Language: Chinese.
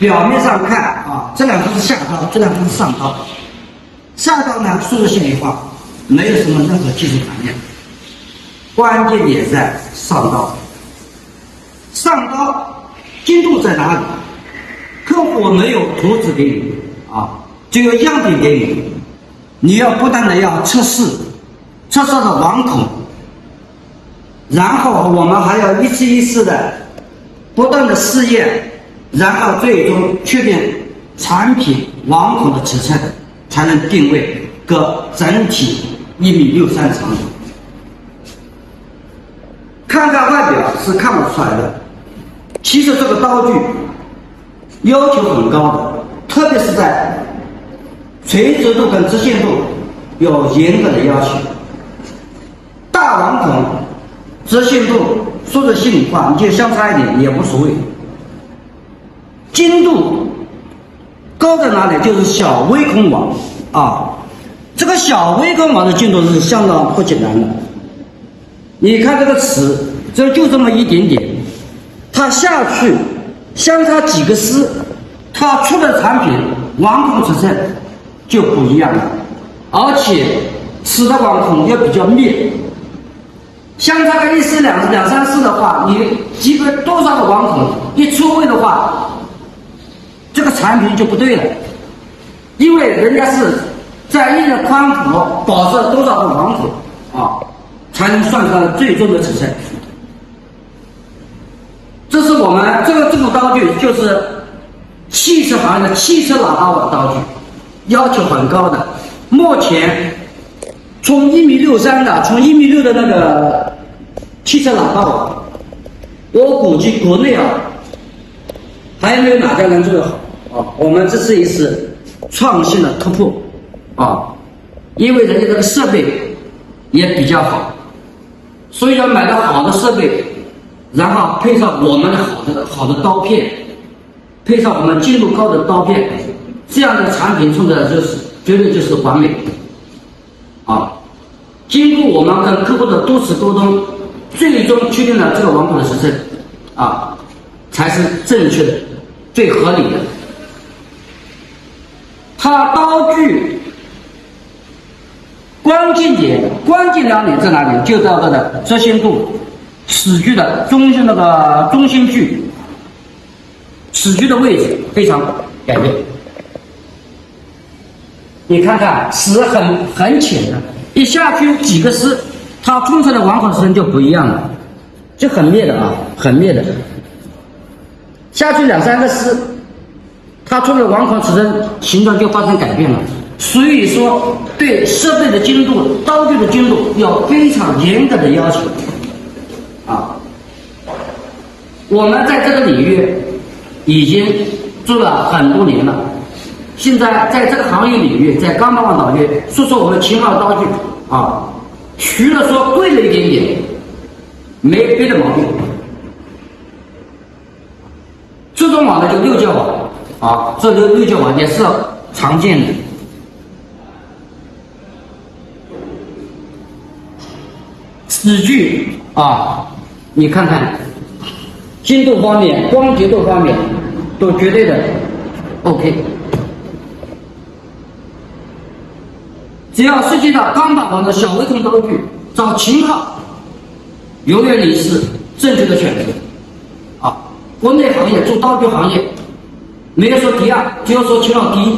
表面上看啊，这两个是下刀，这两个是上刀。下刀呢，速度性一化，没有什么任何技术含量，关键也在上刀。上刀精度在哪里？客户没有图纸给你啊，就有样品给你，你要不断的要测试，测试的网孔，然后我们还要一次一次的不断的试验。 然后最终确定产品网孔的尺寸，才能定位个整体1.63米长度。看看外表是看不出来的，其实这个刀具要求很高的，特别是在垂直度跟直线度有严格的要求。大网孔、直线度、速度性化，你就相差一点也无所谓。 精度高在哪里？就是小微孔网啊，这个小微孔网的精度是相当不简单的。你看这个尺，就这么一点点，它下去相差几个丝，它出的产品网孔尺寸就不一样了，而且尺的网孔也比较密，相差个1丝、2、3丝的话，你几个多少个网孔一出位的话。 这个产品就不对了，因为人家是在一定的宽幅保持多少个网孔啊，才能算出来最终的尺寸。这是我们这个刀具，就是汽车行业的汽车喇叭网刀具，要求很高的。目前从1.63米的、从1.6米的那个汽车喇叭网，我估计国内啊。 还有没有哪家能做得好啊？我们这是一次创新的突破啊！因为人家这个设备也比较好，所以要买到好的设备，然后配上我们好的刀片，配上我们精度高的刀片，这样的产品出来就是绝对就是完美啊！经过我们跟客户的多次沟通，最终确定了这个网孔的尺寸啊，才是正确的。 最合理的，它刀具关键两点在哪里？就在它的直线度、齿距的中心距、齿距的位置非常改变。你看看齿很浅的，一下去几个丝，它冲出来的网孔尺寸就不一样了，就很密的啊，很密的。 下去2、3个丝，它出的网孔尺寸形状就发生改变了。所以说，对设备的精度、刀具的精度有非常严格的要求啊。我们在这个领域已经做了很多年了，现在在这个行业领域，在钢板网领域，说我们秦昊刀具啊，除了说贵了一点点，没别的毛病。 这种网呢就6阶网啊，这6阶网也是常见的。齿距啊，你看看，精度方面、光洁度方面都绝对的 OK。只要涉及到钢板网的小微孔刀具，找秦昊，永远你是正确的选择。 国内行业做刀具行业，没有说第二，只有说秦昊第一。